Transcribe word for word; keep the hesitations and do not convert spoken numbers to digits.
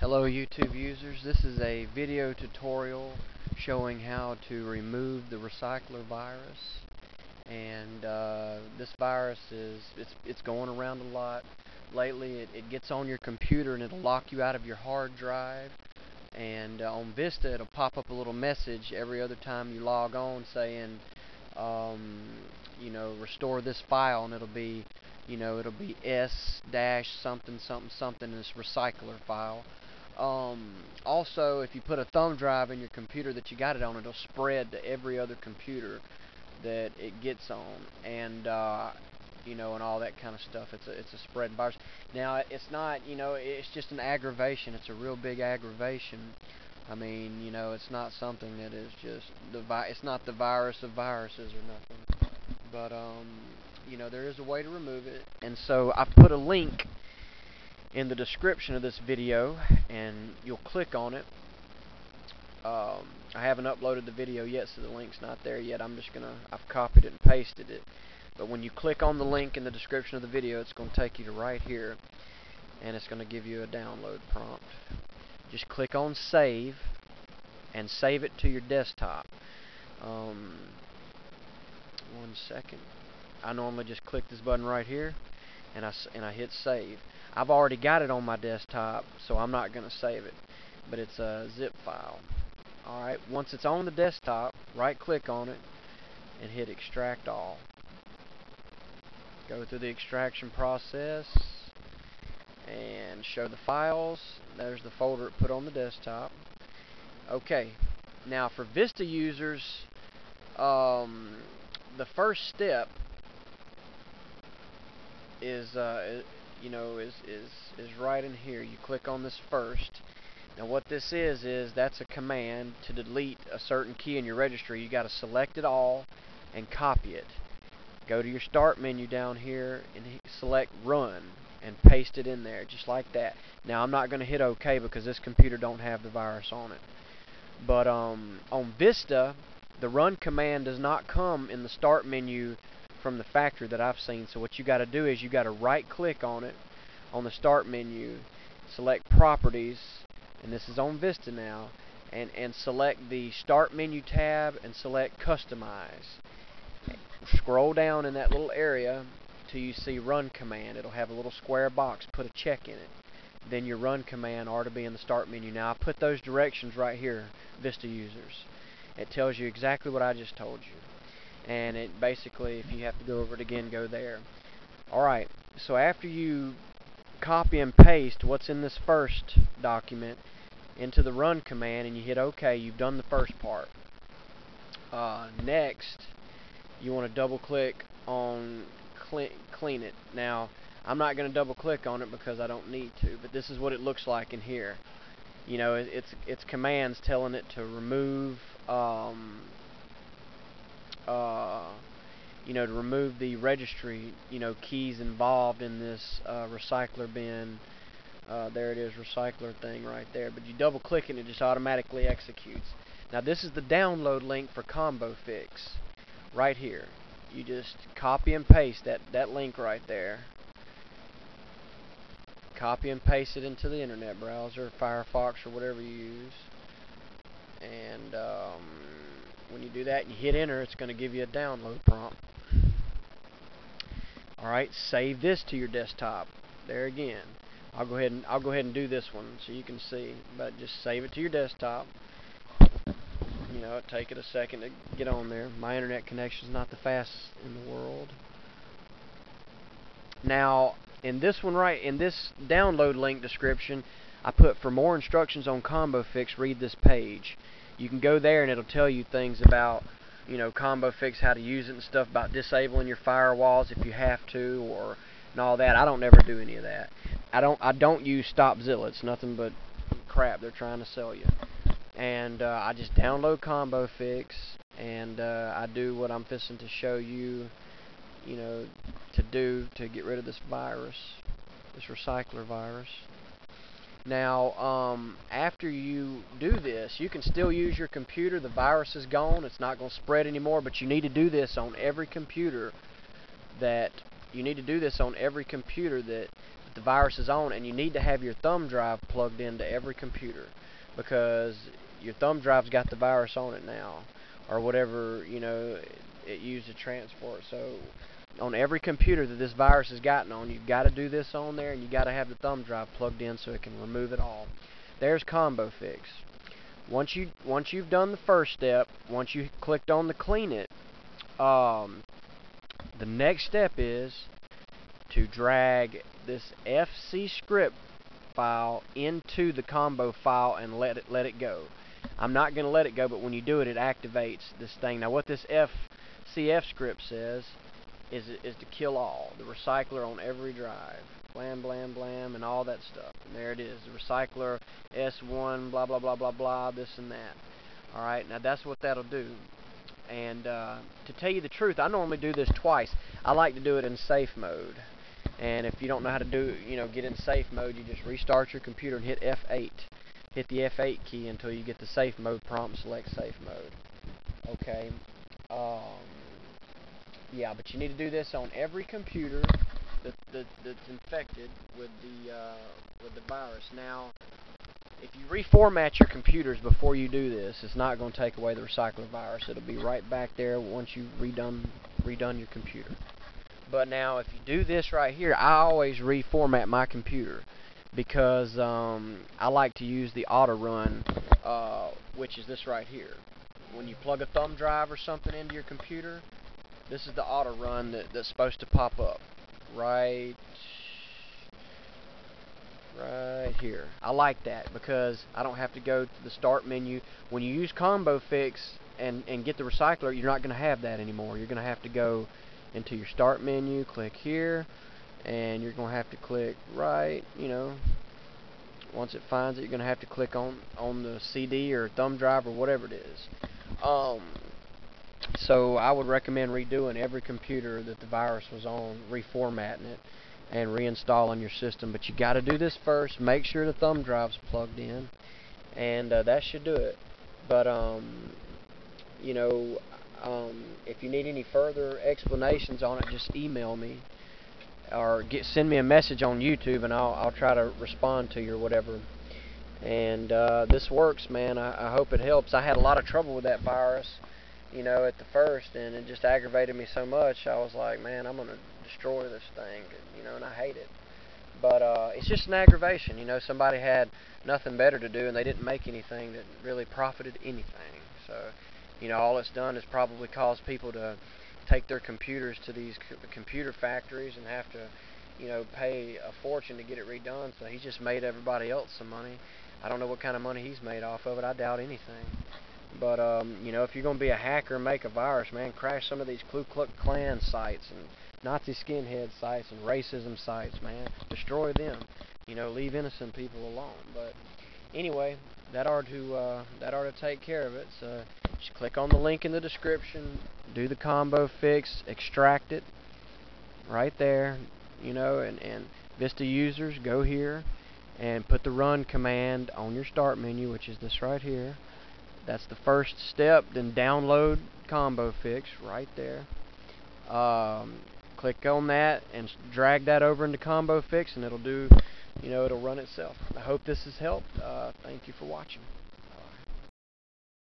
Hello YouTube users, this is a video tutorial showing how to remove the Recycler virus. And uh, this virus is it's, it's going around a lot lately. It, it gets on your computer and it'll lock you out of your hard drive, and uh, on Vista it'll pop up a little message every other time you log on saying um, you know, restore this file, and it'll be you know it'll be S dash something something something in this Recycler file. Um, also, if you put a thumb drive in your computer that you got it on, it'll spread to every other computer that it gets on, and uh, you know, and all that kind of stuff. It's a it's a spread virus. Now, it's not you know it's just an aggravation. It's a real big aggravation. I mean, you know, it's not something that is just the vi it's not the virus of viruses or nothing. But um, you know, there is a way to remove it, and so I put a link in the description of this video, and you'll click on it. Um, I haven't uploaded the video yet, so the link's not there yet. I'm just gonna, I've copied it and pasted it. But when you click on the link in the description of the video, it's gonna take you to right here, and it's gonna give you a download prompt. Just click on save, and save it to your desktop. Um, one second. I normally just click this button right here, and I, and I hit save. I've already got it on my desktop, so I'm not gonna save it, but it's a zip file. Alright, once it's on the desktop, right click on it and hit extract all. Go through the extraction process and show the files. There's the folder it put on the desktop. Okay, now for Vista users, um, the first step is uh, you know is is is right in here. You click on this first. Now what this is is that's a command to delete a certain key in your registry. You got to select it all and copy it. Go to your start menu down here and select run and paste it in there just like that. Now I'm not going to hit OK because this computer don't have the virus on it. But um, on Vista, the run command does not come in the start menu from the factory that I've seen. So what you got to do is you got to right click on it on the start menu, select properties, and this is on Vista now, and and select the start menu tab and select customize. Scroll down in that little area till you see run command. It'll have a little square box, put a check in it. Then your run command ought to be in the start menu. Now I put those directions right here, Vista users. It tells you exactly what I just told you. And it basically, if you have to go over it again, go there. Alright, so after you copy and paste what's in this first document into the run command and you hit OK, you've done the first part. Uh, next, you want to double click on clean, clean it. Now, I'm not going to double click on it because I don't need to, but this is what it looks like in here. You know, it, it's, it's commands telling it to remove... Um, Uh, you know, to remove the registry, you know, keys involved in this uh, Recycler bin. Uh, there it is, Recycler thing right there. But you double click and it just automatically executes. Now this is the download link for ComboFix, right here. You just copy and paste that, that link right there. Copy and paste it into the internet browser, Firefox or whatever you use. And, um... when you do that and you hit enter, it's going to give you a download prompt. Alright, save this to your desktop. There again. I'll go ahead and I'll go ahead and do this one so you can see. But just save it to your desktop. You know, it'll take it a second to get on there. My internet connection's not the fastest in the world. Now, in this one right in this download link description, I put for more instructions on ComboFix, read this page. You can go there and it'll tell you things about, you know, ComboFix, how to use it and stuff, about disabling your firewalls if you have to, or and all that. I don't never do any of that. I don't. I don't use StopZilla. It's nothing but crap they're trying to sell you. And uh, I just download ComboFix, and uh, I do what I'm fixing to show you, you know, to do to get rid of this virus, this Recycler virus. Now, um, after you do this, you can still use your computer. The virus is gone. It's not going to spread anymore, but you need to do this on every computer that you need to do this on every computer that the virus is on, and you need to have your thumb drive plugged into every computer, because your thumb drive's got the virus on it now, or whatever, you know, it used to transport. So on every computer that this virus has gotten on, you've got to do this on there, and you've got to have the thumb drive plugged in so it can remove it all. There's ComboFix. Once, you, once you've done the first step, once you clicked on the clean it, um, the next step is to drag this F C script file into the combo file and let it let it go. I'm not going to let it go, but when you do it, it activates this thing. Now what this F C F script says is, is to kill all, the recycler on every drive, blam, blam, blam, and all that stuff. And there it is, the recycler S one, blah, blah, blah, blah, blah, this and that. All right, now that's what that'll do. And uh, to tell you the truth, I normally do this twice. I like to do it in safe mode. And if you don't know how to do, you know, get in safe mode, you just restart your computer and hit F eight. Hit the F eight key until you get the safe mode prompt, select safe mode. Okay. Um, yeah, but you need to do this on every computer that, that, that's infected with the, uh, with the virus. Now, if you reformat your computers before you do this, it's not going to take away the recycler virus. It'll be right back there once you've redone, redone your computer. But now, if you do this right here, I always reformat my computer, because um, I like to use the auto run, uh, which is this right here. When you plug a thumb drive or something into your computer, this is the auto run that, that's supposed to pop up right right here. I like that because I don't have to go to the start menu. When you use ComboFix and, and get the recycler, you're not going to have that anymore. You're going to have to go into your start menu, click here, and you're going to have to click right, you know, once it finds it, you're going to have to click on, on the C D or thumb drive or whatever it is. Um, so I would recommend redoing every computer that the virus was on, reformatting it, and reinstalling your system. But you got to do this first. Make sure the thumb drive's plugged in, and uh, that should do it. But, um, you know, Um, if you need any further explanations on it, just email me or get, send me a message on YouTube, and I'll, I'll try to respond to you or whatever. And uh, this works, man. I, I hope it helps. I had a lot of trouble with that virus, you know, at the first, and it just aggravated me so much. I was like, man, I'm going to destroy this thing, you know, and I hate it. But uh, it's just an aggravation, you know. Somebody had nothing better to do, and they didn't make anything that really profited anything. So, you know, all it's done is probably caused people to take their computers to these co computer factories and have to, you know, pay a fortune to get it redone. So he's just made everybody else some money. I don't know what kind of money he's made off of it. I doubt anything. But, um, you know, if you're going to be a hacker, make a virus, man. Crash some of these Ku Klux Klan sites and Nazi skinhead sites and racism sites, man. Destroy them. You know, leave innocent people alone. But anyway, that ought to, uh, that ought to take care of it. So just click on the link in the description, do the ComboFix, extract it right there, you know, and, and Vista users, go here and put the run command on your start menu, which is this right here. That's the first step. Then download ComboFix right there. Um, click on that and drag that over into ComboFix, and it'll do, you know, it'll run itself. I hope this has helped. Uh, thank you for watching.